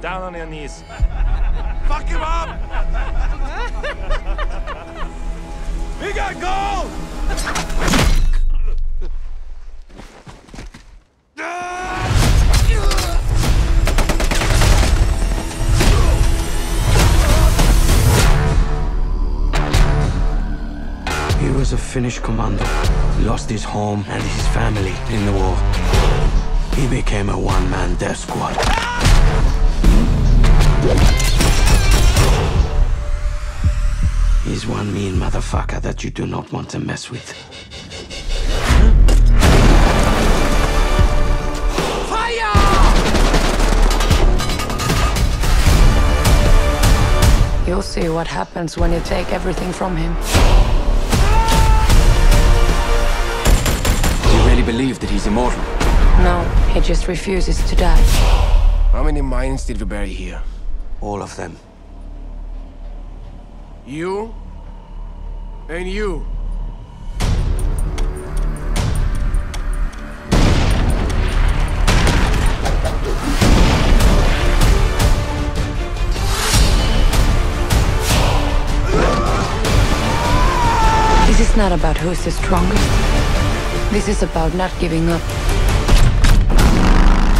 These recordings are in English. Down on your knees. Fuck him up! We got gold! He was a Finnish commando. He lost his home and his family in the war. He became a one-man death squad. He's one mean motherfucker that you do not want to mess with. Fire! You'll see what happens when you take everything from him. Do you really believe that he's immortal? No, he just refuses to die. How many mines did we bury here? All of them. You and you. This is not about who's the strongest. This is about not giving up.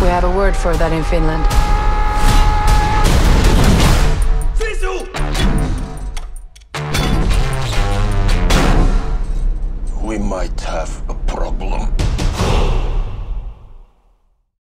We have a word for that in Finland. We might have a problem.